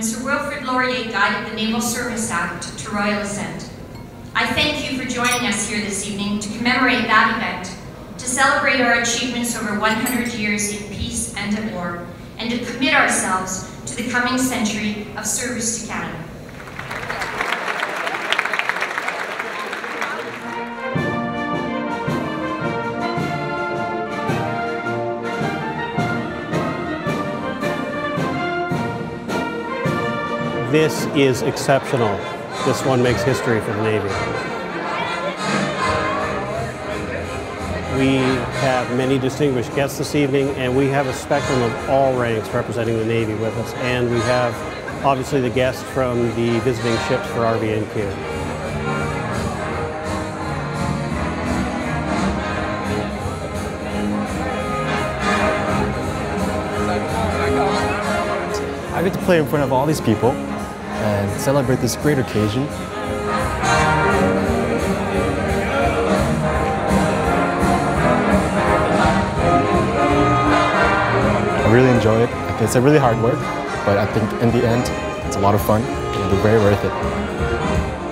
when Sir Wilfrid Laurier guided the Naval Service Act to royal assent. I thank you for joining us here this evening to commemorate that event, to celebrate our achievements over 100 years in peace and at war, and to commit ourselves to the coming century of service to Canada. This is exceptional. This one makes history for the Navy. We have many distinguished guests this evening, and we have a spectrum of all ranks representing the Navy with us. And we have, obviously, the guests from the visiting ships for RVNQ. I get to play in front of all these people and celebrate this great occasion. I really enjoy it. It's a really hard work, but I think in the end, it's a lot of fun and it'll be very worth it.